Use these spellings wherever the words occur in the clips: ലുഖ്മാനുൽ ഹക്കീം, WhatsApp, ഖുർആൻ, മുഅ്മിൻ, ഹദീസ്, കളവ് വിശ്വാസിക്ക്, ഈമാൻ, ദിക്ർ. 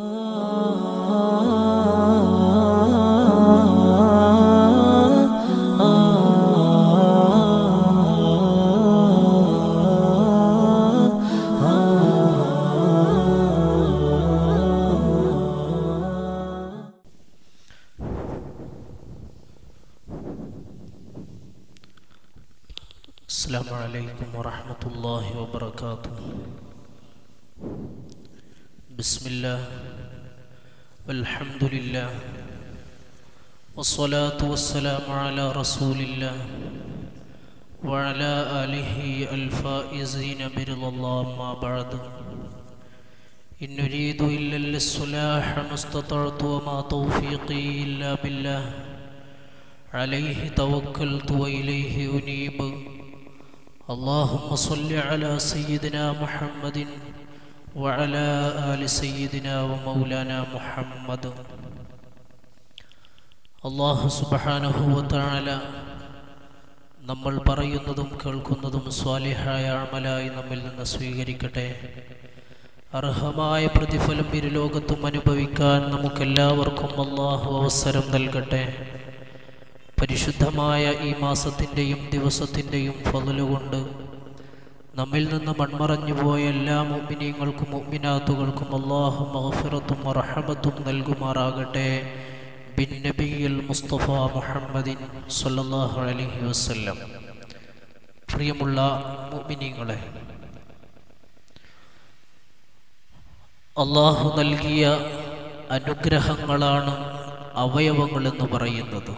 السلام عليكم ورحمة الله وبركاته بسم الله والحمد لله والصلاة والسلام على رسول الله وعلى آله الفائزين برضا الله ما بعد إن نريد إلا الصلاح ما استطعت وما توفيقي إلا بالله عليه توكلت وإليه أنيب اللهم صل على سيدنا محمد وعلى آل سيدنا ومولانا محمد الله سبحانه وتعالى നമ്മൾ പറയുന്നതും കേൾക്കുന്നതും സ്വാലിഹായ അമലായി നമ്മിൽ നിന്ന് സ്വീകരിക്കട്ടെ അർഹമായ പ്രതിഫലം ഇരുലോകത്തും അനുഭവിക്കാൻ നമുക്കെല്ലാവർക്കും അല്ലാഹു അവസരം നൽകട്ടെ പരിശുദ്ധമായ ഈ മാസത്തിൻ്റെയും ദിവസത്തിൻ്റെയും ഫള് കൊണ്ട് നമ്മിൽ നിന്ന് മൺമറഞ്ഞു പോയ എല്ലാ മുഅ്മിനീങ്ങൾക്കും മുഅ്മിനാത്തുകൾക്കും അല്ലാഹു മഗ്ഫിറത്തും റഹ്മത്തും നൽകുമാറാകട്ടെ ബിൻ നബിയിൽ മുസ്തഫ മുഹമ്മദിൻ സല്ലല്ലാഹു അലൈഹി വസല്ലം. പ്രിയമുള്ള മുഅ്മിനീങ്ങളെ, അല്ലാഹു നൽകിയ അനുഗ്രഹങ്ങളാണ് അവയവങ്ങളെന്ന് പറയുന്നത്.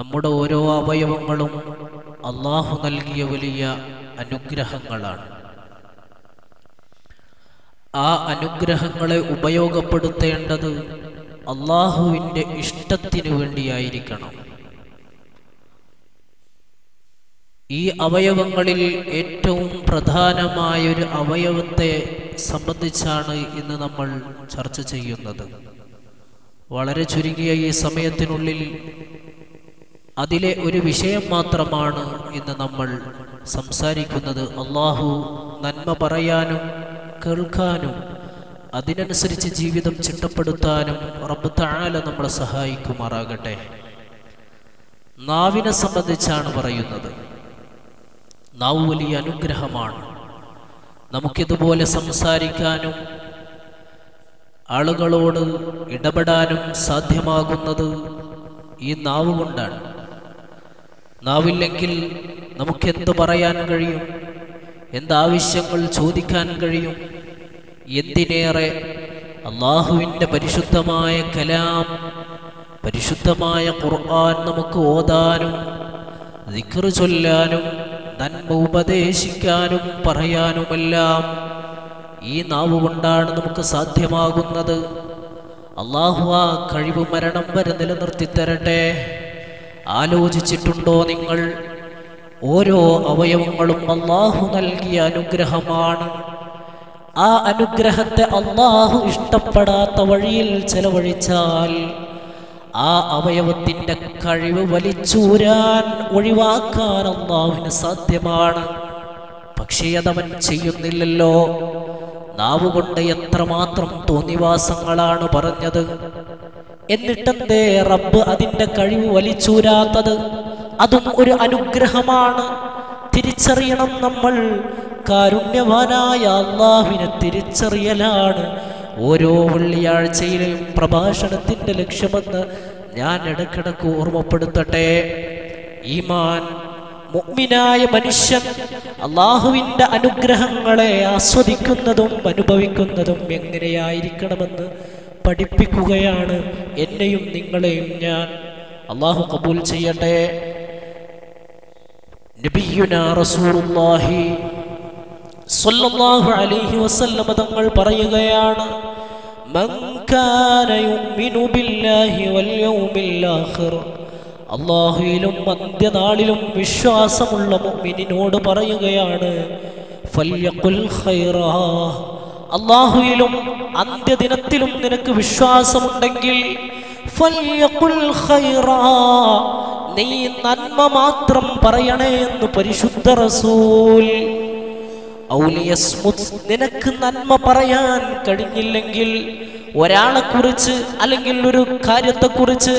നമ്മുടെ ഓരോ അവയവങ്ങളും അല്ലാഹു നൽകിയ വലിയ അനുഗ്രഹങ്ങളാണ്. ആ അനുഗ്രഹങ്ങളെ ഉപയോഗപ്പെടുത്തേണ്ടത് അല്ലാഹുവിൻ്റെ ഇഷ്ടത്തിനു വേണ്ടിയായിരിക്കണം. ഈ അവയവങ്ങളിൽ ഏറ്റവും പ്രധാനമായൊരു അവയവത്തെ സംബന്ധിച്ചാണ് ഇന്ന് നമ്മൾ ചർച്ച ചെയ്യുന്നത്. വളരെ ചുരുങ്ങിയ ഈ സമയത്തിനുള്ളിൽ അതിലെ ഒരു വിഷയം മാത്രമാണ് ഇന്ന് നമ്മൾ സംസാരിക്കുന്നത്. അല്ലാഹു നന്മ പറയാനും കേൾക്കാനും അതിനനുസരിച്ച് ജീവിതം ചിട്ടപ്പെടുത്താനും റബ്ബ് തആല നമ്മളെ സഹായിക്കുമാറാകട്ടെ. നാവിനെ സംബന്ധിച്ചാണ് പറയുന്നത്. നാവ് വലിയ അനുഗ്രഹമാണ്. നമുക്കിതുപോലെ സംസാരിക്കാനും ആളുകളോട് ഇടപെടാനും സാധ്യമാകുന്നത് ഈ നാവ് കൊണ്ടാണ്. നാവില്ലെങ്കിൽ നമുക്കെന്ത് പറയാൻ കഴിയും? എന്താവശ്യങ്ങൾ ചോദിക്കാൻ കഴിയും? എന്തിനേറെ അല്ലാഹുവിൻ്റെ പരിശുദ്ധമായ കലാം, പരിശുദ്ധമായ ഖുർആൻ നമുക്ക് ഓതാനും ദിക്ർ ചൊല്ലാനും നന്മ ഉപദേശിക്കാനും പറയാനുമെല്ലാം ഈ നാവ് കൊണ്ടാണ് നമുക്ക് സാധ്യമാകുന്നത്. അല്ലാഹു ആ കഴിവ് മരണം വരെ നിലനിർത്തി തരട്ടെ. ആലോചിച്ചിട്ടുണ്ടോ നിങ്ങൾ? ഓരോ അവയവങ്ങളും അല്ലാഹു നൽകിയ അനുഗ്രഹമാണ്. ആ അനുഗ്രഹത്തെ അല്ലാഹു ഇഷ്ടപ്പെടാത്ത വഴിയിൽ ചെലവഴിച്ചാൽ ആ അവയവത്തിൻ്റെ കഴിവ് വലിച്ചൂരാൻ, ഒഴിവാക്കാൻ അല്ലാഹുവിന് സാധ്യമാണ്. പക്ഷേ അതവൻ ചെയ്യുന്നില്ലല്ലോ. നാവുകൊണ്ട് എത്രമാത്രം തോന്നിവാസങ്ങളാണ് പറഞ്ഞത്! എന്നിട്ടെന്തേ റബ്ബ് അതിൻ്റെ കഴിവ് വലിച്ചൂരാത്തത്? അതും ഒരു അനുഗ്രഹമാണ്. തിരിച്ചറിയണം നമ്മൾ. കാരുണ്യവാനായ അല്ലാഹുവിനെ തിരിച്ചറിയലാണ് ഓരോ വെള്ളിയാഴ്ചയിലെയും പ്രഭാഷണത്തിൻ്റെ ലക്ഷ്യമെന്ന് ഞാൻ ഇടക്കിടക്ക് ഓർമ്മപ്പെടുത്തട്ടെ. ഈമാൻ, മുഅ്മിനായ മനുഷ്യൻ അല്ലാഹുവിൻ്റെ അനുഗ്രഹങ്ങളെ ആസ്വദിക്കുന്നതും അനുഭവിക്കുന്നതും എങ്ങനെയായിരിക്കണമെന്ന് പഠിപ്പിക്കുകയാണ് എന്നെയും നിങ്ങളെയും ഞാൻ. അല്ലാഹു ഖബൂൽ ചെയ്യട്ടെ. നബിയുനാ റസൂലുള്ളാഹി സ്വല്ലല്ലാഹു അലൈഹി വസല്ലം തങ്ങൾ പറയുകയാണ്, മൻ കാന യുമിനു ബില്ലാഹി വൽ യൗമിൽ ആഖിർ, അല്ലാഹുവിലും അന്ത്യനാളിലും വിശ്വാസമുള്ള മുഅ്മിനിനോട് പറയുകയാണ്, ഫൽയഖുൽ ഖൈറാ, അല്ലാഹുവിലും അന്ത്യദിനത്തിലും നിനക്ക് വിശ്വാസമുണ്ടെങ്കിൽ ഫൽയഖുൽ ഖൈറാ, നീ നന്മ മാത്രം പറയണേ എന്ന് പരിശുദ്ധ റസൂൽ നിനക്ക് നന്മ പറയാൻ കഴിഞ്ഞില്ലെങ്കിൽ ഒരാളെ കുറിച്ച് അല്ലെങ്കിൽ ഒരു കാര്യത്തെ കുറിച്ച്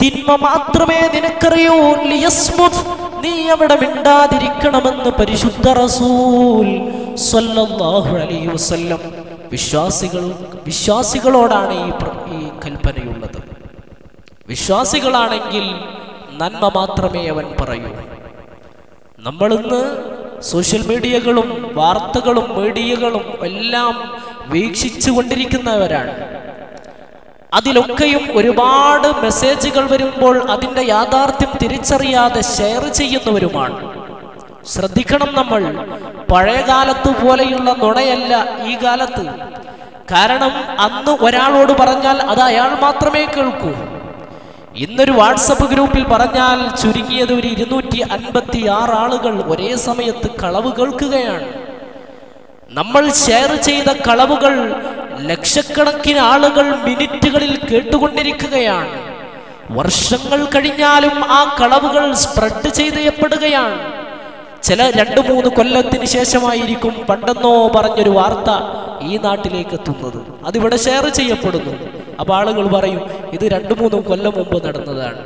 തിന്മ മാത്രമേ നിനക്കറിയൂ. നീ അവിടെ മിണ്ടാതിരിക്കണമെന്ന് പരിശുദ്ധ റസൂൽ സ്വല്ലല്ലാഹു അലൈഹി വസല്ലം വിശ്വാസികളോടാണ് ഈ കൽപ്പനയുള്ളത്. വിശ്വാസികളാണെങ്കിൽ നന്മ മാത്രമേ അവൻ പറയൂ. നമ്മളിന്ന് സോഷ്യൽ മീഡിയകളും വാർത്തകളും മീഡിയകളും എല്ലാം വീക്ഷിച്ചു കൊണ്ടിരിക്കുന്നവരാണ്. അതിലൊക്കെയും ഒരുപാട് മെസ്സേജുകൾ വരുമ്പോൾ അതിൻ്റെ യാഥാർത്ഥ്യം തിരിച്ചറിയാതെ ഷെയർ ചെയ്യുന്നവരുമാണ്. ശ്രദ്ധിക്കണം, നമ്മൾ പഴയ കാലത്ത് പോലെയുള്ള നുണയല്ല ഈ കാലത്ത്. കാരണം അന്ന് ഒരാളോട് പറഞ്ഞാൽ അത് അയാൾ മാത്രമേ കേൾക്കൂ. ഇന്നൊരു വാട്സപ്പ് ഗ്രൂപ്പിൽ പറഞ്ഞാൽ ചുരുങ്ങിയത് ഒരു 256 ആളുകൾ ഒരേ സമയത്ത് കളവ് കേൾക്കുകയാണ്. നമ്മൾ ഷെയർ ചെയ്ത കളവുകൾ ലക്ഷക്കണക്കിന് ആളുകൾ മിനിറ്റുകളിൽ കേട്ടുകൊണ്ടിരിക്കുകയാണ്. വർഷങ്ങൾ കഴിഞ്ഞാലും ആ കളവുകൾ സ്പ്രെഡ് ചെയ്യപ്പെടുകയാണ്. ചില 2-3 കൊല്ലത്തിന് ശേഷമായിരിക്കും പണ്ടെന്നോ പറഞ്ഞൊരു വാർത്ത ഈ നാട്ടിലേക്ക് എത്തുന്നത്. അതിവിടെ ഷെയർ ചെയ്യപ്പെടുന്നു. അപ്പോൾ ആളുകൾ പറയും ഇത് 2-3 കൊല്ലം മുമ്പ് നടന്നതാണ്.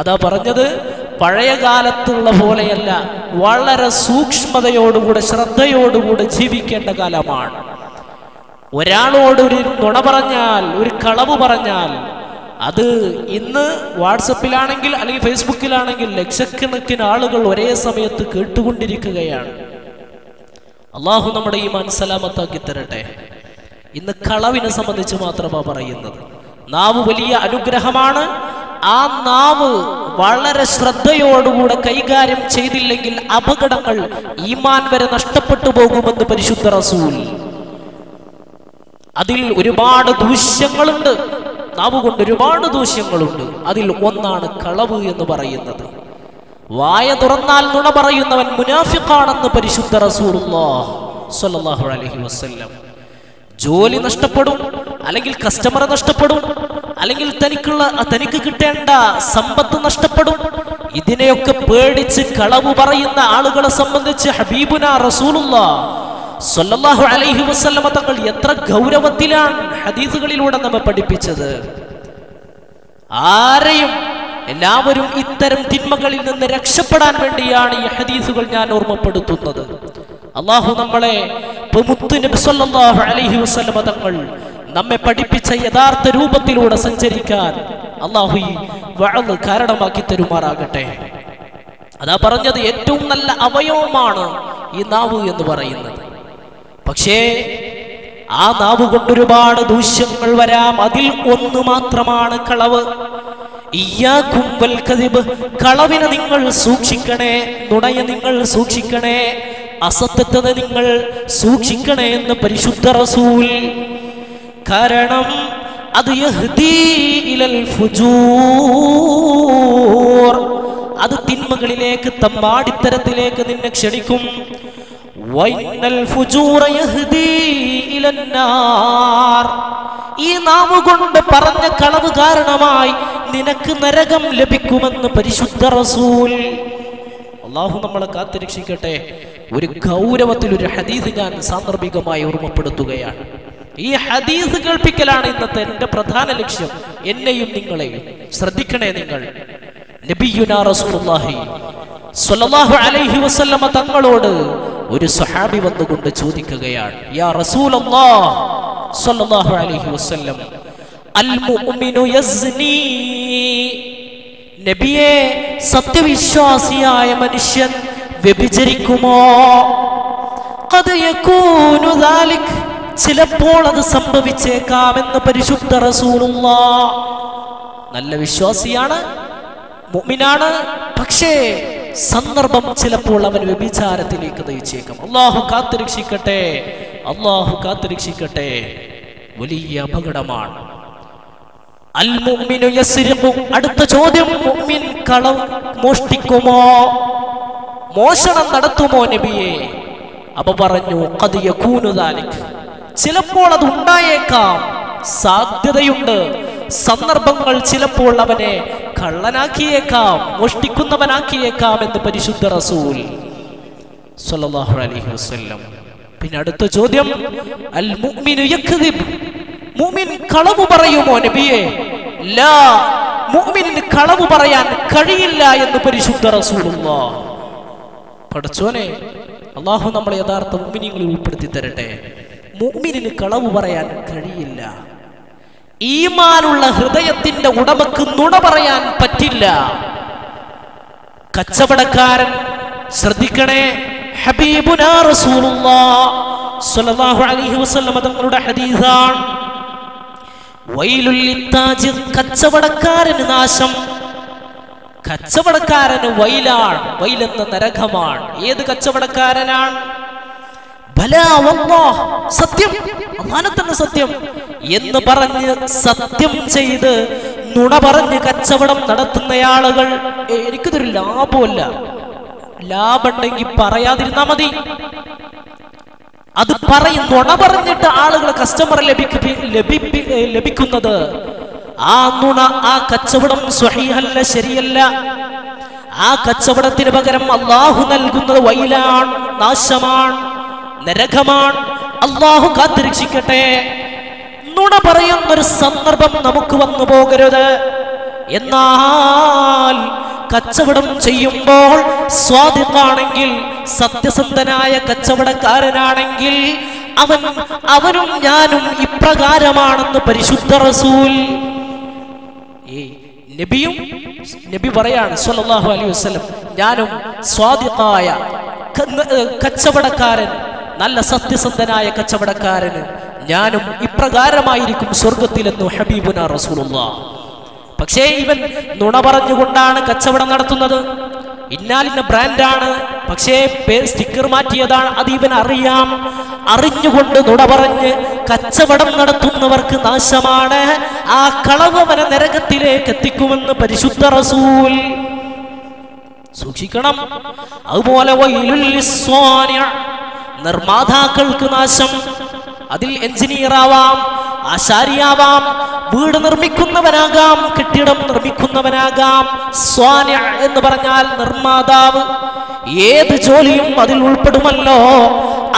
അതാ പറഞ്ഞത്, പഴയ കാലത്തുള്ള പോലെയല്ല. വളരെ സൂക്ഷ്മതയോടുകൂടെ ശ്രദ്ധയോടുകൂടെ ജീവിക്കേണ്ട കാലമാണ്. ഒരാളോടൊരു നുണ പറഞ്ഞാൽ, ഒരു കളവ് പറഞ്ഞാൽ, അത് ഇന്ന് വാട്സപ്പിലാണെങ്കിൽ അല്ലെങ്കിൽ ഫേസ്ബുക്കിലാണെങ്കിൽ ലക്ഷക്കണക്കിന് ആളുകൾ ഒരേ സമയത്ത് കേട്ടുകൊണ്ടിരിക്കുകയാണ്. അള്ളാഹു നമ്മുടെ ഈ മനസ്സലാമത്താക്കി തരട്ടെ. ഇന്ന് കളവിനെ സംബന്ധിച്ച് മാത്രമാണ് പറയുന്നത്. നാവ് വലിയ അനുഗ്രഹമാണ്. ആ നാവ് വളരെ ശ്രദ്ധയോടുകൂടെ കൈകാര്യം ചെയ്തില്ലെങ്കിൽ അപകടങ്ങൾ, ഈമാൻ വരെ നഷ്ടപ്പെട്ടു പോകുമെന്ന് പരിശുദ്ധ റസൂൽ. അതിൽ ഒരുപാട് ദൂഷ്യങ്ങളുണ്ട്. നാവ് കൊണ്ട് ഒരുപാട് ദൂഷ്യങ്ങളുണ്ട്. അതിൽ ഒന്നാണ് കളവ് എന്ന് പറയുന്നത്. വായ തുറന്നാൽ നുണ പറയുന്നവൻ മുനാഫിഖാണെന്ന് പരിശുദ്ധ റസൂലുള്ളാഹി സ്വല്ലല്ലാഹു അലൈഹി വസല്ലം. ജോലി നഷ്ടപ്പെടും, അല്ലെങ്കിൽ കസ്റ്റമർ നഷ്ടപ്പെടും, അല്ലെങ്കിൽ തനിക്ക് കിട്ടേണ്ട സമ്പത്ത് നഷ്ടപ്പെടും. ഇതിനെയൊക്കെ പേടിച്ച് കളവ് പറയുന്ന ആളുകളെ സംബന്ധിച്ച് ഹബീബുന റസൂലുള്ളാഹി സ്വല്ലല്ലാഹു അലൈഹി വസല്ലമ തങ്ങൾ എത്ര ഗൗരവത്തിലാണ് ഹദീസുകളിലൂടെ നമ്മെ പഠിപ്പിച്ചത്. ആരെയും എല്ലാവരും ഇത്തരം തിന്മകളിൽ നിന്ന് രക്ഷപ്പെടാൻ വേണ്ടിയാണ് ഈ ഹദീസുകൾ ഞാൻ ഓർമ്മപ്പെടുത്തുന്നത്. അള്ളാഹു നമ്മളെ മുത്തു നബി സ്വല്ലല്ലാഹു അലൈഹി വസല്ലമ തങ്ങൾ നമ്മെ പഠിപ്പിച്ച യഥാർത്ഥ രൂപത്തിലൂടെ സഞ്ചരിക്കാൻ അള്ളാഹു ഈ വഅദ് കാരണമാക്കി തരുമാറാകട്ടെ. അതാ പറഞ്ഞത്, ഏറ്റവും നല്ല അവയവമാണ് ഈ നാവ് എന്ന് പറയുന്നത്. പക്ഷേ ആ നാവ് കൊണ്ടൊരുപാട് ദൂഷ്യങ്ങൾ വരാം. അതിൽ ഒന്ന് മാത്രമാണ് കളവ്. ഇയ്യാകും വൽ കദിബ്, കളവിനെ നിങ്ങൾ സൂക്ഷിക്കണേ, നുണയെ നിങ്ങൾ സൂക്ഷിക്കണേ, അസത്യത്തെ നിങ്ങൾ സൂക്ഷിക്കണേ എന്ന് പരിശുദ്ധ റസൂൽ. കാരണം അത് യഹ്ദീ ഇലൽ ഫുജൂർ, അത് തിന്മകളിലേക്ക്, തമ്മാടിത്തരത്തിലേക്ക് നിന്നെ ക്ഷണിക്കും. വൈനൽ ഫുജൂറ യഹ്ദീ ഇലന്നാർ, ഈ നാവ് കൊണ്ട് പറഞ്ഞ കളവ് കാരണമായി നിനക്ക് നരകം ലഭിക്കുമെന്ന് പരിശുദ്ധ റസൂൽ. അള്ളാഹു നമ്മളെ കാത്തുരക്ഷിക്കട്ടെ. ഒരു ഗൗരവത്തിൽ ഒരു ഹദീസ് ഞാൻ സാന്ദർഭികമായി ഓർമ്മപ്പെടുത്തുകയാണ്. ഈ ഹദീസ് കേൾപ്പിക്കലാണ് ഇന്നത്തെ എൻ്റെ പ്രധാന ലക്ഷ്യം. എന്നെയും നിങ്ങളെയും ശ്രദ്ധിക്കണേ. നിങ്ങൾ നബിയുനാ റസൂലുള്ളാഹി സ്വല്ലല്ലാഹു അലൈഹി വസല്ലമ തങ്ങളോട് ഒരു സഹാബി വന്നുകൊണ്ട് ചോദിക്കുകയാണ്, യാ റസൂലുള്ളാഹി സ്വല്ലല്ലാഹു അലൈഹി വസല്ലം, അൽ മുഅ്മിനു യസ്നി, നബിയെ സത്യവിശ്വാസിയായ മനുഷ്യൻ വ്യഭിചരിക്കുമോ? ഖദ് യകൂനു ദാലിക്, ചിലപ്പോൾ അത് സംഭവിച്ചേക്കാമെന്ന് പരിശുദ്ധ റസൂലുള്ളാഹി. നല്ല വിശ്വാസിയാണ്, മുഅ്മിനാണ്, പക്ഷേ സന്ദർഭം ചിലപ്പോൾ അവൻ വ്യഭിചാരത്തിലേക്ക് നയിച്ചേക്കും. അള്ളാഹു കാത്തുരക്ഷിക്കട്ടെ, അള്ളാഹു കാത്തുരക്ഷിക്കട്ടെ. വലിയ അപകടമാണ്. അൽ മുഅ്മിനു യസ്രിഖു, അടുത്ത ചോദ്യം, മുഅ്മിൻ കളവ് മോഷ്ടിക്കുമോ, മോഷണം നടത്തുമോ നബിയെ? അപ്പൊ പറഞ്ഞു, ഖദ് യകൂനു ദാലിക്, ചിലപ്പോൾ അത് ഉണ്ടായേക്കാം, സാധ്യതയുണ്ട്. സന്ദർഭങ്ങൾ ചിലപ്പോൾ അവനെ കള്ളനാക്കിയേക്കാം, മോഷ്ടിക്കുന്നവനാക്കിയേക്കാം എന്ന് പരിശുദ്ധ റസൂൽ സ്വല്ലല്ലാഹു അലൈഹി വസല്ലം. പിന്നെ അടുത്ത ചോദ്യം, അൽ മുഅ്മിനു യക്ദിബ്, മുഅ്മിൻ കളവ് പറയുമോ നബിയേ? ലാ, മുഅ്മിനിന് കളവ് പറയാൻ കഴിയില്ല എന്ന് പരിശുദ്ധ റസൂലുള്ളാഹ്. പടച്ചോനെ, അല്ലാഹു നമ്മളെ യഥാർത്ഥ മുഅ്മിനീങ്ങളിൽ ഉൾപ്പെടുത്തി തരട്ടെ. മുഅ്മിനിന് കളവ് പറയാൻ കഴിയില്ല. ഈമാനുള്ള ഹൃദയത്തിന്റെ ഉടമക്ക് നുണ പറയാൻ പറ്റില്ല. കച്ചവടക്കാരൻ, ശ്രദ്ധിക്കണേ, ഹബീബുനാ റസൂലുള്ളാഹ് സ്വല്ലല്ലാഹു അലൈഹി വസല്ലം തങ്ങളുടെ ഹദീസാണ്, വൈലുൽ ലിത്താജിർ, കച്ചവടക്കാരന് നാശം, കച്ചവടക്കാരന് വൈലാണ്, വൈലെന്ന നരകമാണ്. ഏത് കച്ചവടക്കാരനാണ്? ബലാ വല്ലാഹ്, സത്യം, അല്ലാഹുവിന്റെ സത്യം എന്ന് പറഞ്ഞ്, സത്യം ചെയ്ത് നുണ പറഞ്ഞ് കച്ചവടം നടത്തുന്ന ആളുകൾ. എനിക്കിതൊരു ലാഭമല്ല, ലാഭമുണ്ടെങ്കിൽ പറയാതിരുന്നാ മതി, അത് പറയും. നുണ പറഞ്ഞിട്ട് ആളുകളെ കസ്റ്റമർ ലഭിക്കുന്നത്, ആ നുണ, ആ കച്ചവടം സ്വഹീഹല്ല, ശരിയല്ല. ആ കച്ചവടത്തിന് പകരം അല്ലാഹു നൽകുന്നത് വൈലാണ്, നാശമാണ്, നരകമാണ്. അല്ലാഹു കാത്തിരക്ഷിക്കട്ടെ. നുണ പറയുന്നൊരു സന്ദർഭം നമുക്ക് വന്നു പോകരുത്. എന്നാൽ കച്ചവടം ചെയ്യുമ്പോൾ സ്വാദിഖാണെങ്കിൽ, സത്യസന്ധനായ കച്ചവടക്കാരനാണെങ്കിൽ, അവനും ഞാനും ഇപ്രകാരമാണെന്ന് പരിശുദ്ധ റസൂൽ നബിയും നബി പറയാണ് സ്വല്ലല്ലാഹു അലൈഹി വസല്ലം, ഞാനും സ്വാദിഖായ കച്ചവടക്കാരൻ, നല്ല സത്യസന്ധനായ കച്ചവടക്കാരന് ഞാനും ഇപ്രകാരമായിരിക്കും സ്വർഗത്തിലെന്നു ഹബീബുനാ റസൂലുള്ളാഹ്. പക്ഷേ ഇവൻ നുണ പറഞ്ഞുകൊണ്ടാണ് കച്ചവടം നടത്തുന്നത്. ഇന്നാലിന്ന ബ്രാൻഡാണ്, പക്ഷേ സ്റ്റിക്കർ മാറ്റിയതാണ്, അത് ഇവൻ അറിയാം. അറിഞ്ഞുകൊണ്ട് നുണ പറഞ്ഞ് കച്ചവടം നടത്തുന്നവർക്ക് നാശമാണ്. ആ കളവ് അവനെ നരകത്തിലേക്ക് എത്തിക്കുമെന്ന് പരിശുദ്ധ റസൂൽ. സൂക്ഷിക്കണം. അതുപോലെ നിർമ്മാതാക്കൾക്ക് നാശം, അതിൽ എഞ്ചിനീയർ ആവാം, ആശാരിയാവാം, വീട് നിർമ്മിക്കുന്നവനാകാം, കെട്ടിടം നിർമ്മിക്കുന്നവനാകാം. സ്വാന എന്ന് പറഞ്ഞാൽ നിർമ്മാതാവ്. ഏത് ജോലിയും അതിൽ ഉൾപ്പെടുമല്ലോ.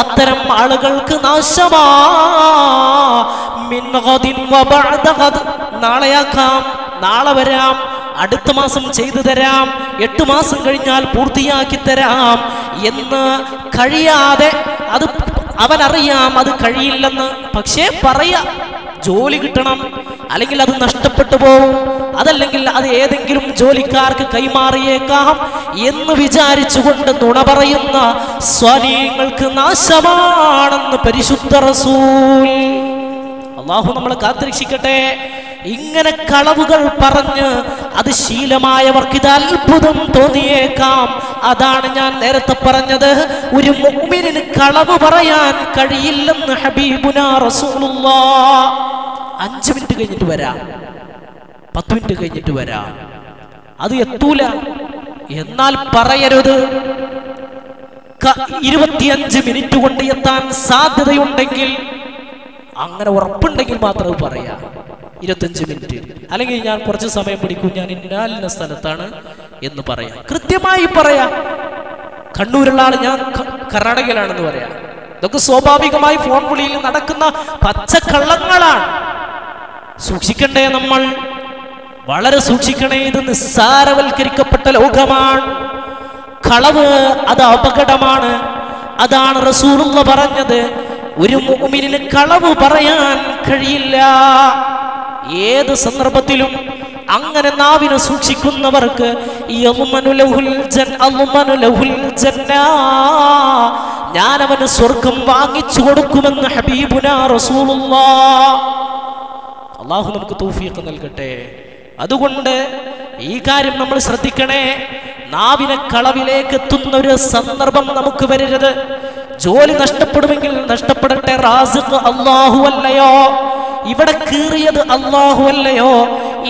അത്തരം ആളുകൾക്ക് നാശമാ. നാളെയാക്കാം, നാളെ വരാം, അടുത്ത മാസം ചെയ്തു തരാം, 8 മാസം കഴിഞ്ഞാൽ പൂർത്തിയാക്കി തരാം എന്ന് കഴിയാതെ, അത് അവനറിയാം അത് കഴിയില്ലെന്ന്, പക്ഷേ പറയാം. ജോലി കിട്ടണം, അല്ലെങ്കിൽ അത് നഷ്ടപ്പെട്ടു പോവും, അതല്ലെങ്കിൽ അത് ഏതെങ്കിലും ജോലിക്കാർക്ക് കൈമാറിയേക്കാം എന്ന് വിചാരിച്ചുകൊണ്ട് നുണ പറയുന്ന സ്വാധീനങ്ങൾക്ക് നാശമാണെന്ന് പരിശുദ്ധ റസൂൽ. അല്ലാഹു നമ്മളെ കാത്തിരക്ഷിക്കട്ടെ. ഇങ്ങനെ കളവുകൾ പറഞ്ഞ് അത് ശീലമായവർക്ക് ഇത് അത്ഭുതം തോന്നിയേക്കാം. അതാണ് ഞാൻ നേരത്തെ പറഞ്ഞത്, ഒരു മുഅ്മിനിന് കളവ് പറയാൻ കഴിയില്ലെന്ന് ഹബീബുനാ റസൂലുള്ളാഹ്. 5 മിനിറ്റ് കഴിഞ്ഞിട്ട് വരാം, 10 മിനിറ്റ് കഴിഞ്ഞിട്ട് വരാം, അത് എത്തൂല എന്നാൽ പറയരുത്. 25 മിനിറ്റ് കൊണ്ട് എത്താൻ സാധ്യതയുണ്ടെങ്കിൽ, അങ്ങനെ ഉറപ്പുണ്ടെങ്കിൽ മാത്രമേ പറയാം 25 മിനിറ്റ്, അല്ലെങ്കിൽ ഞാൻ കുറച്ച് സമയം പിടിക്കും, ഞാൻ ഇന്ന സ്ഥലത്താണ് എന്ന് പറയാം. കൃത്യമായി പറയാം. കണ്ണൂരുള്ള ആൾ ഞാൻ കർണാടകയിലാണെന്ന് പറയാം. ഇതൊക്കെ സ്വാഭാവികമായി ഫോൺ വിളിയിൽ നടക്കുന്ന പച്ചക്കള്ളങ്ങളാണ്. സൂക്ഷിക്കണ്ടേ, നമ്മൾ വളരെ സൂക്ഷിക്കണേ. ഇത് നിസ്സാരവൽക്കരിക്കപ്പെട്ട ലോകമാണ്. കളവ് അത് അപകടമാണ്. അതാണ് റസൂലുള്ള പറഞ്ഞത്, ഒരു മുഅ്മിനിന് കളവ് പറയാൻ കഴിയില്ല. ഏത് സന്ദർഭത്തിലും അങ്ങനെ നാവിനെ സൂക്ഷിക്കുന്നവർക്ക് ഞാനവന് സ്വർഗം വാങ്ങിച്ചു കൊടുക്കുമെന്ന് ഹബീബുനാ റസൂലുള്ളാഹ്. അല്ലാഹു നമുക്ക് തൗഫീഖ് നൽകട്ടെ. അതുകൊണ്ട് ഈ കാര്യം നമ്മൾ ശ്രദ്ധിക്കണേ. നാവിനെ കളവിലേക്ക് എത്തുന്ന ഒരു സന്ദർഭം നമുക്ക് വരരുത്. ജോലി നഷ്ടപ്പെടുമെങ്കിൽ നഷ്ടപ്പെടട്ടെ, റാസിഖ് അല്ലാഹു അല്ലയോ? ഇവിടെ കീറിയത് അല്ലാഹു അല്ലയോ?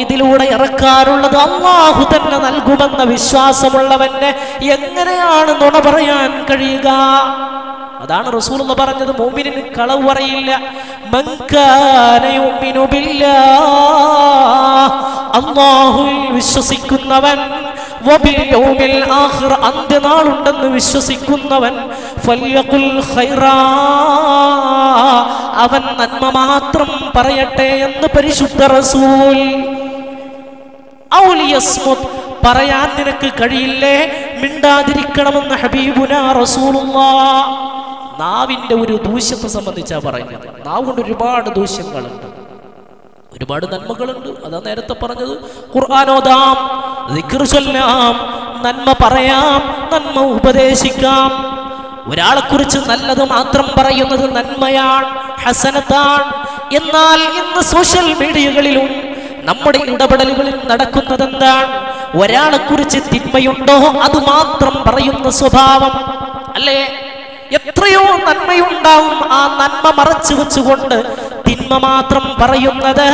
ഇതിലൂടെ ഇറക്കാറുള്ളത് അല്ലാഹു തന്നെ നൽകുമെന്ന വിശ്വാസമുള്ളവന് എങ്ങനെയാണ് നുണ പറയാൻ കഴിയുക? അതാണ് റസൂലുള്ള പറഞ്ഞത്, മുഅ്മിനിന് കളവ് പറയില്ല. മൻ കാന യുമിനു ബില്ലാഹ്, അല്ലാഹുവിൽ വിശ്വസിക്കുന്നവൻ, അന്ത്യനാളുണ്ടെന്ന് വിശ്വസിക്കുന്നവൻ അവൻ നന്മ മാത്രം പറയട്ടെ എന്ന് പരിശുദ്ധ റസൂൽ. പറയാൻ നിനക്ക് കഴിയില്ലേ, മിണ്ടാതിരിക്കണമെന്ന് ഹബീബുന റസൂലുള്ളാ. നാവിന്റെ ഒരു ദൂഷ്യത്തെ സംബന്ധിച്ചാ പറയുന്നത്. നാവ് കൊണ്ട് ഒരുപാട് ദൂഷ്യങ്ങളുണ്ട്, ഒരുപാട് നന്മകളുണ്ട്. അതാ നേരത്തെ പറഞ്ഞത്, ഖുർആനോദാം, ദിക്ർ ചൊല്ലാം, നന്മ പറയാം, നന്മ ഉപദേശിക്കാം. ഒരാളെ കുറിച്ച് നല്ലത് മാത്രം പറയുന്നത് നന്മയാണ്, ഹസനത്താണ്. എന്നാൽ ഇന്ന് സോഷ്യൽ മീഡിയകളിലും നമ്മുടെ ഇടപെടലുകളിൽ നടക്കുന്നതെന്താണ്? ഒരാളെ കുറിച്ച് തിന്മയുണ്ടോ അത് മാത്രം പറയുന്ന സ്വഭാവം അല്ലേ? എത്രയോ നന്മയുണ്ടാവും, ആ നന്മ മറച്ചു വെച്ചുകൊണ്ട് തിന്മ മാത്രം പറയുന്നത്.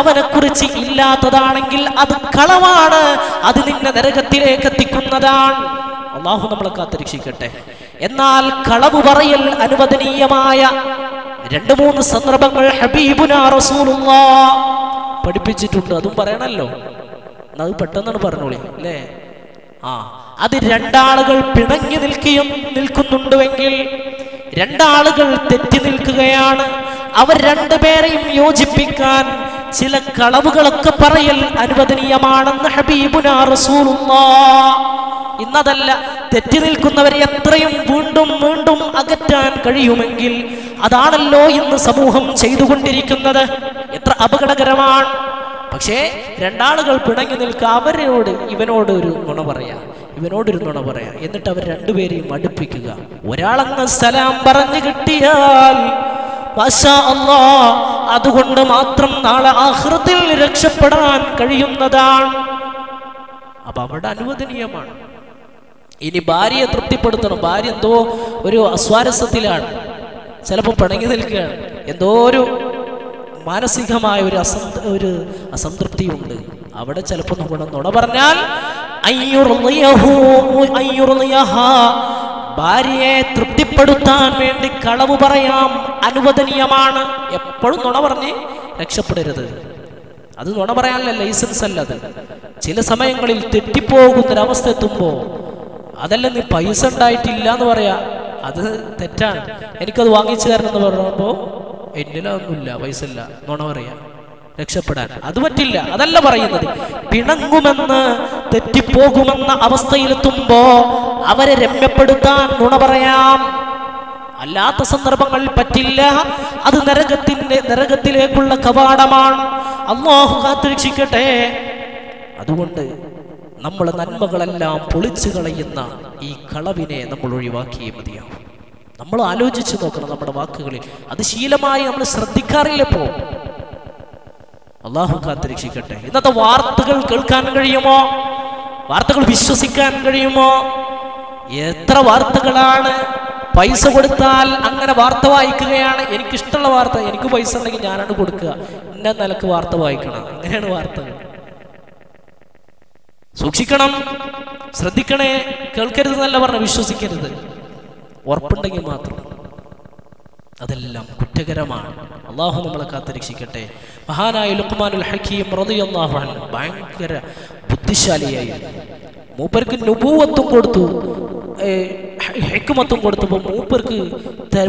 അവനെ കുറിച്ച് ഇല്ലാത്തതാണെങ്കിൽ അത് കളവാണ്, അത് നിന്നെ നരകത്തിലേക്ക് എത്തിക്കുന്നതാണ്. അള്ളാഹു നമ്മളെ കാത്തുരക്ഷിക്കട്ടെ. എന്നാൽ കളവ് പറയൽ അനുവദനീയമായ 2-3 സന്ദർഭങ്ങൾ ഹബീബുന റസൂലുള്ളാ പഠിപ്പിച്ചിട്ടുണ്ട്. അതും പറയണല്ലോ, അത് പെട്ടെന്നാണ് പറഞ്ഞോളി അല്ലേ? ആ, അത് രണ്ടാളുകൾ പിണങ്ങി നിൽക്കുന്നുണ്ടെങ്കിൽ, രണ്ടാളുകൾ തെറ്റി നിൽക്കുകയാണ്, അവർ രണ്ടുപേരെയും യോജിപ്പിക്കാൻ ചില കളവുകളൊക്കെ പറയൽ അനുവദനീയമാണെന്ന് ഹബീബുന റസൂലുള്ളാ. ഇന്നതല്ല, തെറ്റി നിൽക്കുന്നവരെ എത്രയും വീണ്ടും വീണ്ടും അകറ്റാൻ കഴിയുമെങ്കിൽ അതാണല്ലോ ഇന്ന് സമൂഹം ചെയ്തുകൊണ്ടിരിക്കുന്നത്. എത്ര അപകടകരമാണ്. പക്ഷേ രണ്ടാളുകൾ പിണങ്ങി നിൽക്കുക, അവരോട് ഇവനോടൊരു നുണ പറയാം, ഇവനോടൊരു നുണ പറയാം, എന്നിട്ട് അവർ രണ്ടുപേരെയും അടുപ്പിക്കുക. ഒരാളെന്ന് സലാം പറഞ്ഞു കിട്ടിയാൽ മാഷാ അല്ലാ, അതുകൊണ്ട് മാത്രം നാളെ ആഖിറത്തിൽ രക്ഷപ്പെടാൻ കഴിയുന്നതാണ്. അപ്പൊ അവരുടെ അനുവദനീയമാണ്. ഇനി ഭാര്യയെ തൃപ്തിപ്പെടുത്തണം, ഭാര്യ എന്തോ ഒരു അസ്വാരസ്യത്തിലാണ്, ചിലപ്പോൾ പിണങ്ങി നിൽക്കുകയാണ്, എന്തോ ഒരു മാനസികമായ ഒരു അസംതൃപ്തിയുണ്ട്. അവിടെ ചിലപ്പോൾ നുണ പറഞ്ഞാൽ ഭാര്യയെ തൃപ്തിപ്പെടുത്താൻ വേണ്ടി കളവ് പറയാം, അനുവദനീയമാണ്. എപ്പോഴും നുണ പറഞ്ഞ് രക്ഷപ്പെടരുത്, അത് നുണ പറയാനുള്ള ലൈസൻസ് അല്ല. അത് ചില സമയങ്ങളിൽ തെറ്റിപ്പോകുന്നൊരവസ്ഥ എത്തുമ്പോൾ അതല്ല, നീ പൈസ ഉണ്ടായിട്ടില്ല എന്ന് പറയാം, അത് തെറ്റാണ്. എനിക്കത് വാങ്ങിച്ചു തരണം എന്ന് പറയുമ്പോൾ എന്നിലൊന്നുമില്ല, പൈസ ഇല്ല, നുണ പറയാം രക്ഷപ്പെടാൻ, അത് പറ്റില്ല. അതല്ല പറയുന്നത്, പിണങ്ങുമെന്ന് തെറ്റിപ്പോകുമെന്ന അവസ്ഥയിലെത്തുമ്പോ അവരെ രമ്യപ്പെടുത്താൻ നുണ പറയാം. അല്ലാത്ത സന്ദർഭങ്ങൾ പറ്റില്ല, അത് നരകത്തിലേക്കുള്ള കവാടമാണ്. അല്ലാഹു കാത്തുരക്ഷിക്കട്ടെ. അതുകൊണ്ട് നമ്മളെ നന്മകളെല്ലാം പൊളിച്ചു കളയുന്ന ഈ കളവിനെ നമ്മൾ ഒഴിവാക്കിയേ മതിയാവും. നമ്മൾ ആലോചിച്ച് നോക്കണം നമ്മുടെ വാക്കുകളിൽ, അത് ശീലമായി നമ്മൾ ശ്രദ്ധിക്കാറില്ലപ്പോ. അള്ളാഹു കാത്തുരക്ഷിക്കട്ടെ. ഇന്നത്തെ വാർത്തകൾ കേൾക്കാൻ കഴിയുമോ? വാർത്തകൾ വിശ്വസിക്കാൻ കഴിയുമോ? എത്ര വാർത്തകളാണ്! പൈസ കൊടുത്താൽ അങ്ങനെ വാർത്ത വായിക്കുകയാണ്. എനിക്കിഷ്ടമുള്ള വാർത്ത, എനിക്ക് പൈസ ഉണ്ടെങ്കിൽ ഞാനാണ് കൊടുക്കുക, എന്നെ നിലക്ക് വാർത്ത വായിക്കണം. അങ്ങനെയാണ് വാർത്തകൾ. സൂക്ഷിക്കണം, ശ്രദ്ധിക്കണേ. കേൾക്കരുത് എന്നല്ല പറഞ്ഞു, വിശ്വസിക്കരുത്, ഉറപ്പുണ്ടെങ്കിൽ മാത്രം. അതെല്ലാം കുറ്റകരമാണ്. അള്ളാഹു നമ്മളെ കാത്തുരക്ഷിക്കട്ടെ. മഹാനായ ലുഖ്മാനുൽ ഹക്കീം റളിയല്ലാഹു അൻഹു ഭയങ്കര ബുദ്ധിശാലിയായി. മൂപ്പർക്ക് നുബൂവത്തും കൊടുത്തു, ഹിക്മത്തും കൊടുത്തപ്പോൾ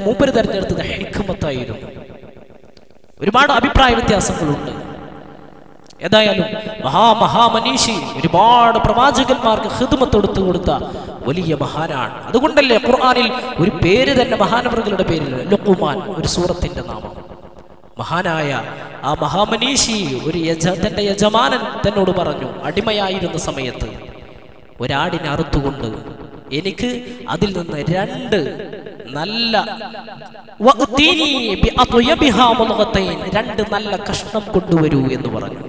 മൂപ്പർ തിരഞ്ഞെടുത്തത് ഹിക്മത്തായിരുന്നു. ഒരുപാട് അഭിപ്രായ വ്യത്യാസങ്ങളുണ്ട്. ഏതായാലും മഹാമനീഷി, ഒരുപാട് പ്രവാചകന്മാർക്ക് ഹിദ്മത്ത് കൊടുത്തു കൊടുത്ത വലിയ മഹാനാണ്. അതുകൊണ്ടല്ലേ ഖുർആനിൽ ഒരു പേര് തന്നെ മഹാനവർഗളുടെ പേരിൽ ലുഖ്മാൻ, ഒരു സൂറത്തിന്റെ നാമം. മഹാനായ ആ മഹാമനീഷി ഒരു തന്റെ യജമാനൻ തന്നോട് പറഞ്ഞു, അടിമയായിരുന്ന സമയത്ത്, ഒരാടിനെ അറുത്തുകൊണ്ട് എനിക്ക് അതിൽ നിന്ന് 2 നല്ല കഷ്ണം കൊണ്ടുവരൂ എന്ന് പറഞ്ഞു.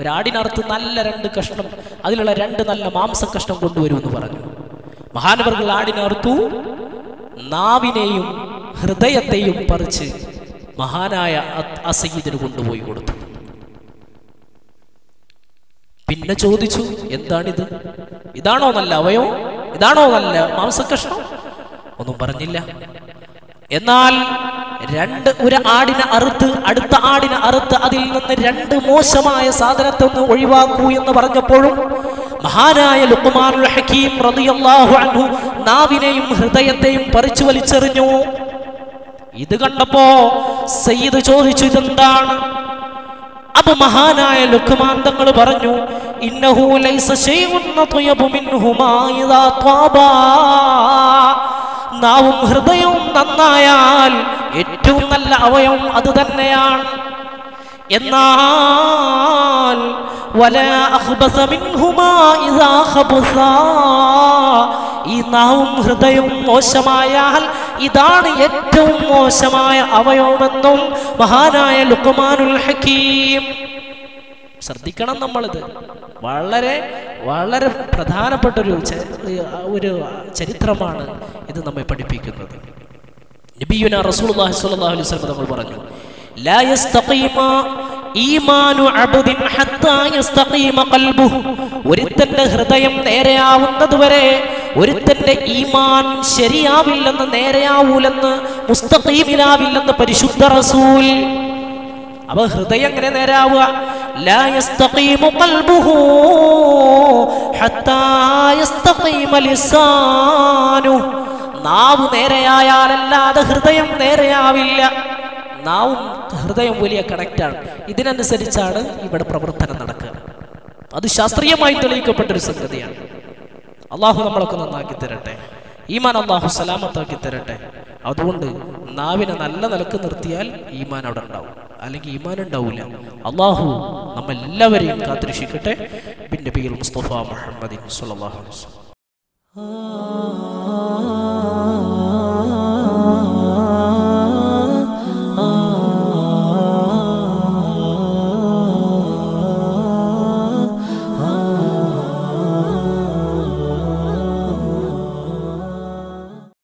ഒരാടിനറുത്ത് 2 കഷ്ണം, അതിലുള്ള 2 നല്ല മാംസ കഷ്ണം കൊണ്ടുവരൂ എന്ന് പറഞ്ഞു. മഹാനവർകൾ ആടിനറുത്തു. നാവിനെയും ഹൃദയത്തെയും പറിച്ച് മഹാനായ അസയ്യിദിന് കൊണ്ടുപോയി കൊടുത്തു. പിന്നെ ചോദിച്ചു, എന്താണിത്? ഇതാണോ നല്ല അവയോ? ഇതാണോ നല്ല മാംസകഷ്ണം? ഒന്നും പറഞ്ഞില്ല. എന്നാൽ ഒരു ആടിനെ അറുത്ത് അടുത്ത ആടിനെ അറുത്ത് അതിൽ നിന്ന് 2 മോശമായ സാധനത്തെ ഒന്ന് ഒഴിവാക്കൂ എന്ന് പറഞ്ഞപ്പോഴും മഹാനായ ലുഖ്മാനുൽ ഹകീം റളിയല്ലാഹു അൻഹു നാവിനെയും ഹൃദയത്തെയും പറിച്ചു വലിച്ചെറിഞ്ഞു. ഇത് കണ്ടപ്പോ സയ്യിദ് ചോദിച്ചു, ഇതെന്താണ്? അപ്പൊ മഹാനായ ലുഖ്മാൻ തങ്ങൾ പറഞ്ഞു, ഇന്നഹു ലൈസ ശൈഉൻ ത്വയബു മിൻഹുമാ ഇദാ ത്വാബാ. നാവും ഹൃദയവും നന്നായാൽ ഏറ്റവും നല്ല അവയവം അത് തന്നെയാണ്. എന്നാൽ വലാ അഖ്ബസ മിൻഹുമാ ഇദാ ഖബസാ, ഈ നാവും ഹൃദയവും മോശമായാൽ ഇതാണ് ഏറ്റവും മോശമായ അവയവമെന്നും മഹാനായ ലുഖ്മാനുൽ ഹകീം. ശ്രദ്ധിക്കണം, നമ്മളിത് വളരെ വളരെ പ്രധാനപ്പെട്ട ഒരു ചരിത്രമാണ് ഇത് നമ്മെ പഠിപ്പിക്കുന്നത്. നബിയുനാ റസൂലുള്ളാഹി സ്വല്ലല്ലാഹു അലൈഹി വസല്ലം തങ്ങൾ പറഞ്ഞു, ലാ യസ്തഖീമു ഈമാനു അബ്ദിൻ ഹത്താ യസ്തഖീമ ഖൽബുഹു. ഒരുത്തന്റെ ഹൃദയം നേരെയാവുന്നതുവരെ ഒരുത്തന്റെ ഈമാൻ ശരിയാവില്ലെന്ന്, നേരെയാവൂലെന്ന്, മുസ്തഖീമിലാവില്ലെന്ന് പരിശുദ്ധ റസൂൽ. അപ്പൊ ഹൃദയം എങ്ങനെ നേരാവുക? ലാ യസ്തഖീമു ഖൽബുഹു ഹത്താ യസ്തഖീമ ലിസാനു. നാവ് നേരെയായാലല്ലാതെ ഹൃദയം നേരെയാവില്ല. നാവും ഹൃദയം വലിയ കണക്റ്റാണ്. ഇതിനനുസരിച്ചാണ് ഇവിടെ പ്രവർത്തനം നടക്കുക. അത് ശാസ്ത്രീയമായി തെളിയിക്കപ്പെട്ടൊരു സംഗതിയാണ്. അള്ളാഹു നമ്മളൊക്കെ നന്നാക്കി തരട്ടെ, ഈമാൻ അള്ളാഹു സലാമത്താക്കി തരട്ടെ. അതുകൊണ്ട് നാവിനെ നല്ല നിലക്ക് നിർത്തിയാൽ ഈമാൻ അവിടെ ഉണ്ടാവും, അല്ലെങ്കിൽ ഈമാൻ ഉണ്ടാവില്ല. അള്ളാഹു നമ്മളെല്ലാവരെയും കാത്തിരക്ഷിക്കട്ടെ. ബിൻ നബിയിൽ മുസ്തഫ മുഹമ്മദ് സ്വല്ലല്ലാഹു അലൈഹി വസല്ലം.